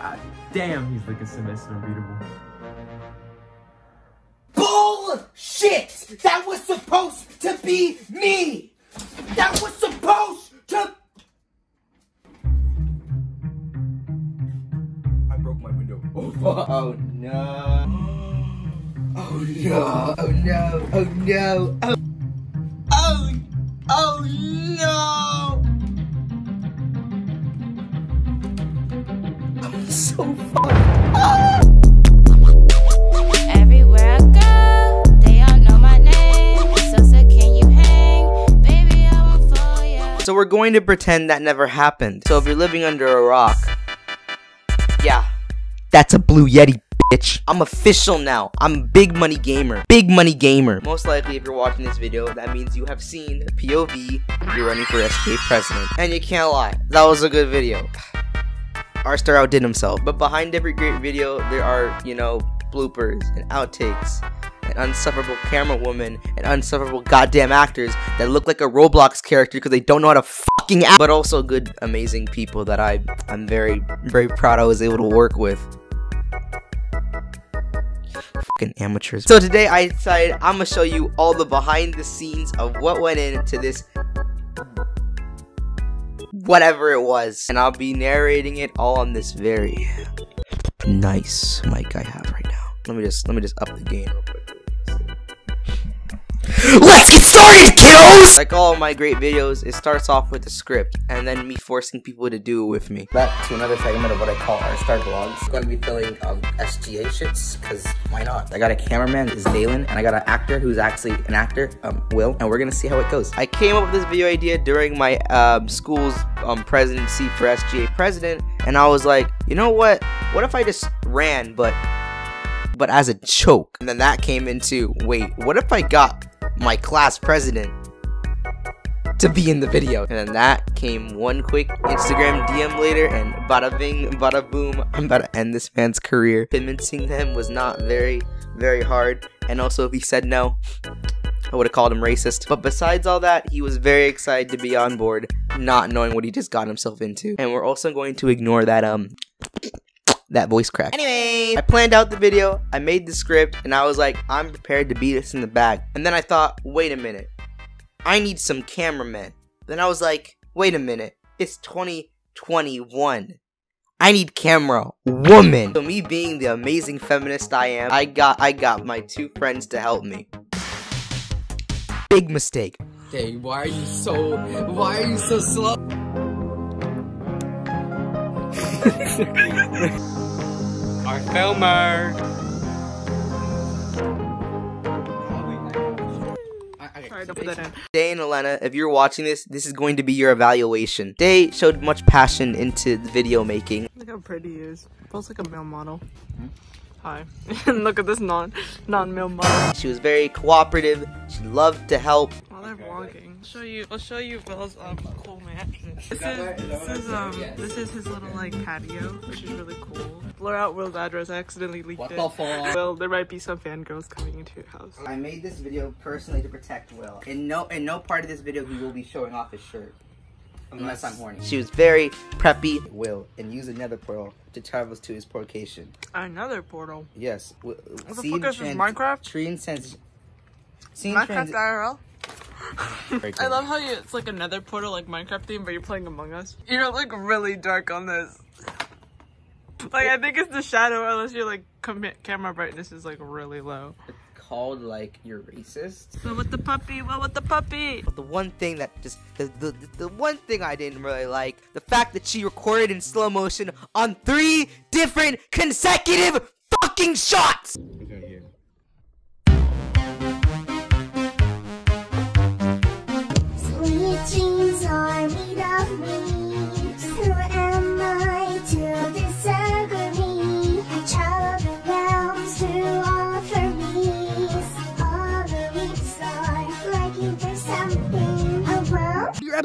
God damn, he's like a semester unbeatable. Bullshit! That was supposed to be me! That was supposed to... I broke my window. Oh, fuck. Oh, no. Oh, no. Oh, no. Oh, no. Oh, oh, oh no. I'm so fucked. Ah! So we're going to pretend that never happened. So if you're living under a rock, yeah, that's a Blue Yeti, bitch. I'm official now. I'm a big money gamer. Big money gamer. Most likely, if you're watching this video, that means you have seen POV. You're running for SGA president, and you can't lie. That was a good video. RSTAR outdid himself. But behind every great video, there are, you know, bloopers and outtakes. An unsufferable camera woman, and unsufferable goddamn actors that look like a Roblox character because they don't know how to fucking act. But also good, amazing people that I'm very, very proud I was able to work with. Fucking amateurs. So today I decided I'm gonna show you all the behind the scenes of what went into this whatever it was, and I'll be narrating it all on this very nice mic I have right now. Let me just up the game real quick. Let's get started, kiddos! Like all of my great videos, it starts off with a script, and then me forcing people to do it with me. Back to another segment of what I call RSTAR vlogs. I'm gonna be filling SGA shits, cause why not? I got a cameraman, is Dalen, and I got an actor who's actually an actor, Will, and we're gonna see how it goes. I came up with this video idea during my school's presidency for SGA president, and I was like, you know what? What if I just ran, but as a joke? And then that came into, wait, what if I got my class president to be in the video? And then that came one quick Instagram DM later, and bada bing, bada boom, I'm about to end this man's career. Convincing them was not very, very hard, and also if he said no, I would have called him racist. But besides all that, he was very excited to be on board, not knowing what he just got himself into. And we're also going to ignore that that voice crack. Anyway, I planned out the video, I made the script, and I was like, I'm prepared to beat this in the bag. And then I thought, wait a minute, I need some cameramen. Then I was like, wait a minute, it's 2021. I need camera woman. So me being the amazing feminist I am, I got my two friends to help me. Big mistake. Hey, why are you so slow? Our filmer. Sorry, don't put that in. Day and Elena, if you're watching this, this is going to be your evaluation. Day showed much passion into the video making. Look how pretty he is. Feels like a male model. Hi. Look at this non-male model. She was very cooperative. She loved to help. While they're vlogging, I'll show you Will's cool mansion. This is his little like patio, which is really cool. Blur out Will's address. I accidentally leaked it. What the fuck? Will, there might be some fangirls coming into your house. I made this video personally to protect Will. In no part of this video he will be showing off his shirt. Unless I'm horny. She was very preppy. Will, and use another portal to travel to his portation. Another portal? Yes. What the fuck is this, Minecraft? Minecraft IRL? I love how it's like another portal, like Minecraft theme, but you're playing Among Us. You don't look really dark on this. Like, I think it's the shadow, unless your like camera brightness is like really low. It's called like you're racist. Well, with the puppy, well, with the puppy. But the one thing that just the one thing I didn't really like, the fact that she recorded in slow motion on 3 different consecutive fucking shots.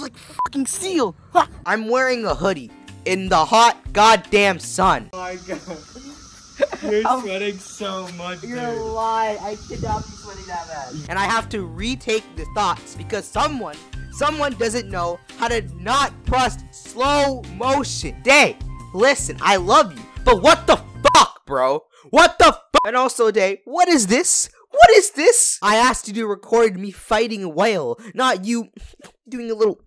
Like fucking seal. Ha! I'm wearing a hoodie in the hot goddamn sun. Oh my god. You're sweating so much. You're a lie. I could not be sweating that much. And I have to retake the thoughts because someone doesn't know how to not trust slow motion. Day, listen, I love you. But what the fuck, bro? What the fuck? And also, Day, what is this? What is this? I asked you to record me fighting a whale, not you doing a little...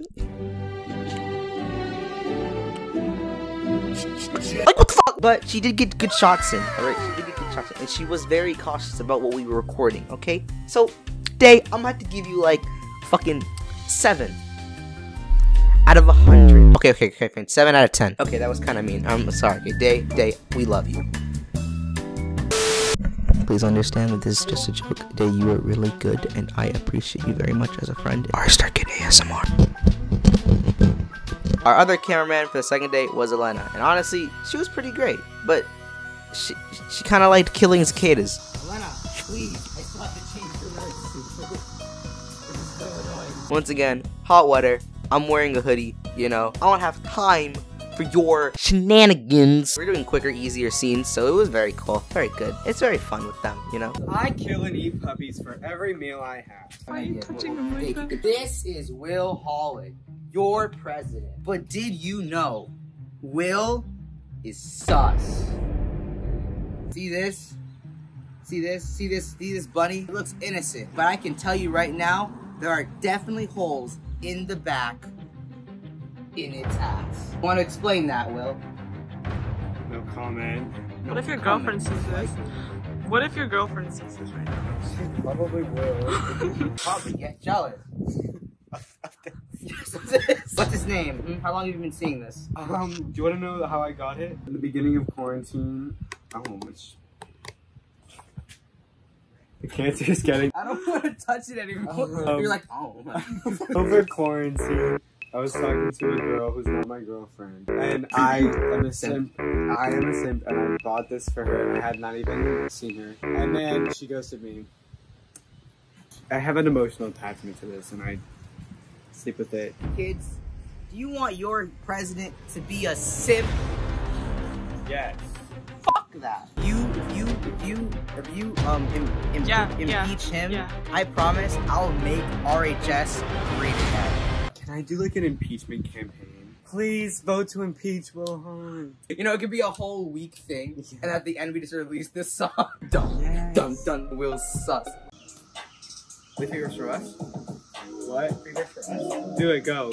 Like, what the fuck? But she did get good shots in, alright? She did get good shots in, and she was very cautious about what we were recording, okay? So, Day, I'm gonna have to give you, like, fucking 7 out of 100. Okay, fine. 7 out of 10. Okay, that was kind of mean. I'm sorry. Okay, Day, we love you. Please understand that this is just a joke. Day, you are really good, and I appreciate you very much as a friend. RSTARKID ASMR. Our other cameraman for the second date was Elena, and honestly, she was pretty great, but she kind of liked killing cicadas. Elena, please, I still have to change your life. It was so annoying. Once again, hot water. I'm wearing a hoodie, you know. I don't have time for your shenanigans. We're doing quicker, easier scenes, so it was very cool, very good. It's very fun with them, you know. I kill and eat puppies for every meal I have. Why are you touching them like that? This is Will Holland, your president. But did you know, Will is sus. See this? See this? See this? See this bunny? It looks innocent, but I can tell you right now, there are definitely holes in the back, in its ass. Want to explain that, Will? No comment. What if your girlfriend sees this? What if your girlfriend sees this right now? She probably will. Probably get jealous. What's his name? How long have you been seeing this? Do you want to know how I got it? In the beginning of quarantine, the cancer is getting... I don't want to touch it anymore. You're like, oh my. Over quarantine, I was talking to a girl who's not my girlfriend. And I am a simp, and I bought this for her, and I had not even seen her. And then she ghosted me. I have an emotional attachment to this, and I sleep with it. Kids, do you want your president to be a simp? Yes. Fuck that. If you impeach him, I promise I'll make RHS great again. Can I do like an impeachment campaign? Please vote to impeach Will Holland. You know, it could be a whole week thing, and at the end we just release this song. Dun dun dun, Will sus. Three fingers for us? What? 3 fingers for us? Do it, go.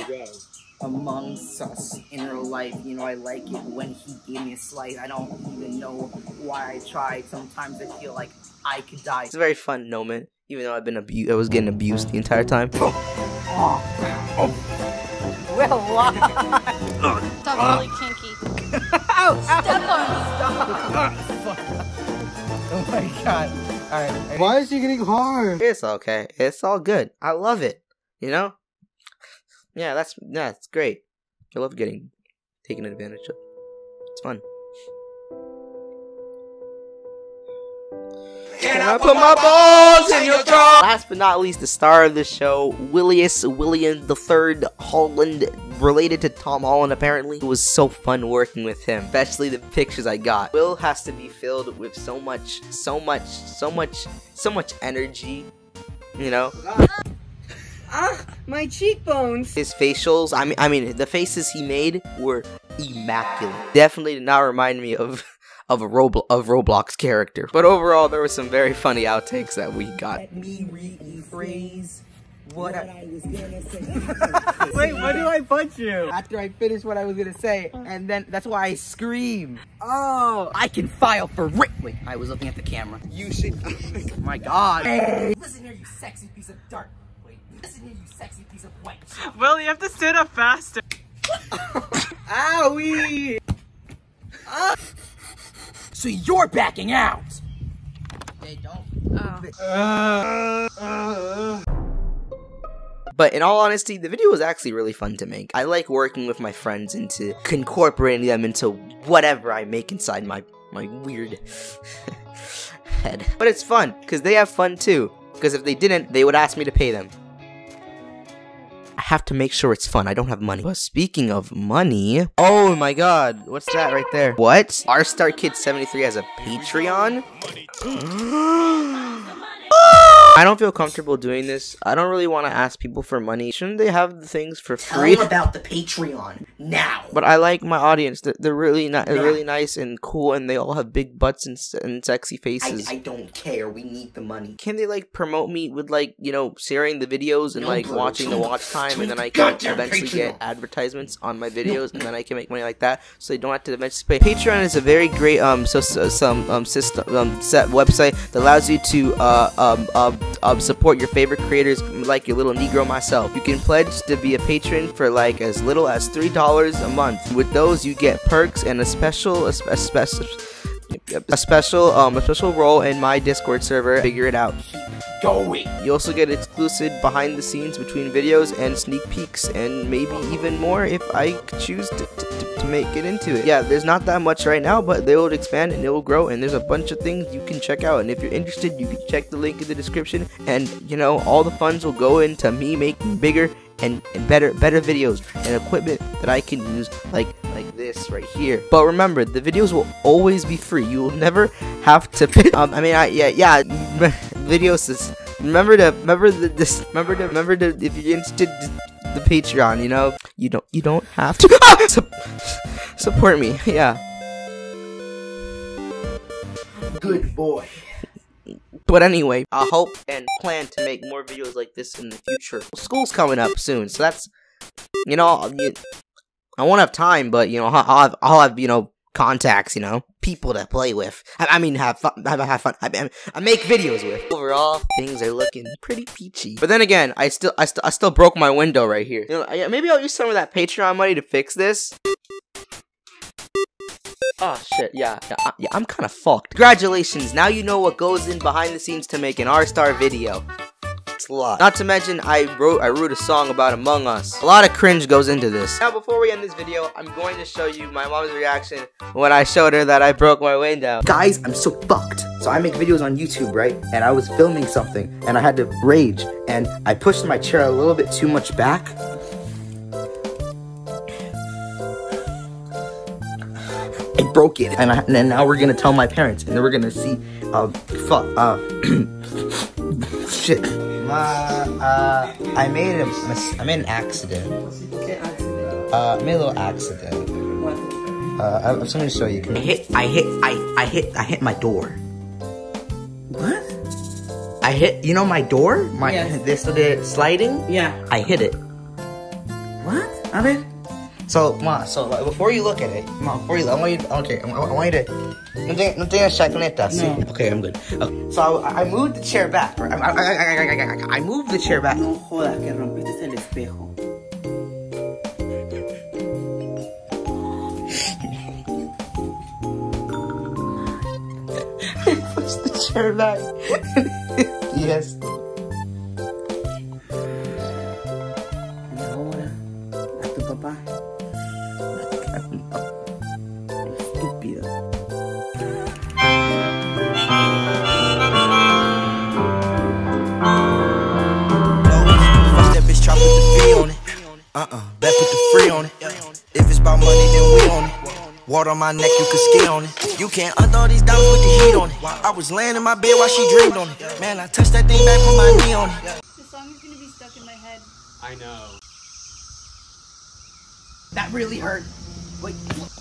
Among Us in real life, you know, I like it when he gave me a slice. I don't even know why I tried. Sometimes I feel like I could die. It's a very fun moment, even though I've been abused. I was getting abused the entire time. Well, why? That's really kinky. Ow! Step on me! Stop! Oh my god! All right. Why is she getting hard? It's okay. It's all good. I love it. You know. Yeah, that's great. I love getting taken advantage of. It's fun. Can I put my balls in your throat? Last but not least, the star of the show, William III Holland, related to Tom Holland apparently. It was so fun working with him, especially the pictures I got. Will has to be filled with so much energy, you know? Ah, my cheekbones. His facials, I mean, the faces he made were immaculate. Definitely did not remind me of Roblox character. But overall, there were some very funny outtakes that we got. Let me rephrase what I was gonna say. Wait, why do I punch you? After I finish what I was gonna say, and then that's why I scream. Oh, I can file for rape. Wait, I was looking at the camera. You should. My God. Hey. Listen here, you sexy piece of dirt. Listen here, you sexy piece of white. Will, you have to stand up faster. Owie! So you're backing out! They don't. But in all honesty, the video was actually really fun to make. I like working with my friends into incorporating them into whatever I make inside my weird head. But it's fun, because they have fun too. Because if they didn't, they would ask me to pay them. I have to make sure it's fun. I don't have money. But speaking of money, oh my god, what's that right there? What? RSTARKID73 has a Patreon? I don't feel comfortable doing this. I don't really want to ask people for money. Shouldn't they have the things for free? Tell them about the Patreon now. But I like my audience. They're really really nice and cool, and they all have big butts and sexy faces. I don't care. We need the money. Can they like promote me with like, you know, sharing the videos and like watching the watch time, and then I can eventually get advertisements on my videos, and then I can make money like that, so they don't have to eventually pay. Patreon is a very great website that allows you to support your favorite creators, like your little Negro myself. You can pledge to be a patron for like as little as $3 a month. With those, you get perks and a special role in my Discord server. Figure it out. You also get exclusive behind the scenes between videos and sneak peeks, and maybe even more if I choose to make it into it. Yeah, there's not that much right now, but they will expand and it will grow, and there's a bunch of things you can check out. And if you're interested, you can check the link in the description, and you know, all the funds will go into me making bigger and better videos and equipment that I can use, like this right here. But remember, the videos will always be free. You will never have to pay. Videos is remember if you're interested the Patreon, you know, you don't have to support me. Yeah, good boy. But anyway, I hope and plan to make more videos like this in the future. School's coming up soon, so that's, you know, I won't have time, but you know, I'll have you know, contacts, you know, people to play with. I mean, have fun. I make videos with. Overall, things are looking pretty peachy. But then again, I still broke my window right here. You know, maybe I'll use some of that Patreon money to fix this. Oh shit, yeah, I'm kind of fucked. Congratulations, now you know what goes in behind the scenes to make an R-Star video. It's a lot. Not to mention, I wrote a song about Among Us. A lot of cringe goes into this. Now, before we end this video, I'm going to show you my mom's reaction when I showed her that I broke my window. Guys, I'm so fucked. So I make videos on YouTube, right? And I was filming something, and I had to rage, and I pushed my chair a little bit too much back. I broke it, and now we're gonna tell my parents, and then we're gonna see, shit. I made an accident. I made a little accident. I'm just gonna show you. I hit my door. What? I hit, you know, my door? My, yes. This little sliding? Yeah. I hit it. What? I mean. So, Ma, so before you look at it, Ma, before you look, I want you to. No. Okay, I'm good. Okay. So I moved the chair back. I moved the chair back. No jodas que rompiste el espejo. I pushed the chair back. Yes. Y ahora, a tu papá. Back with the free on it. If it's about money, then we on it. Water on my neck, you can ski on it. You can't undo these diamonds with the heat on it. I was laying in my bed while she dreamed on it. Man, I touched that thing back with my knee on it. This song is gonna be stuck in my head. I know. That really hurt. Wait.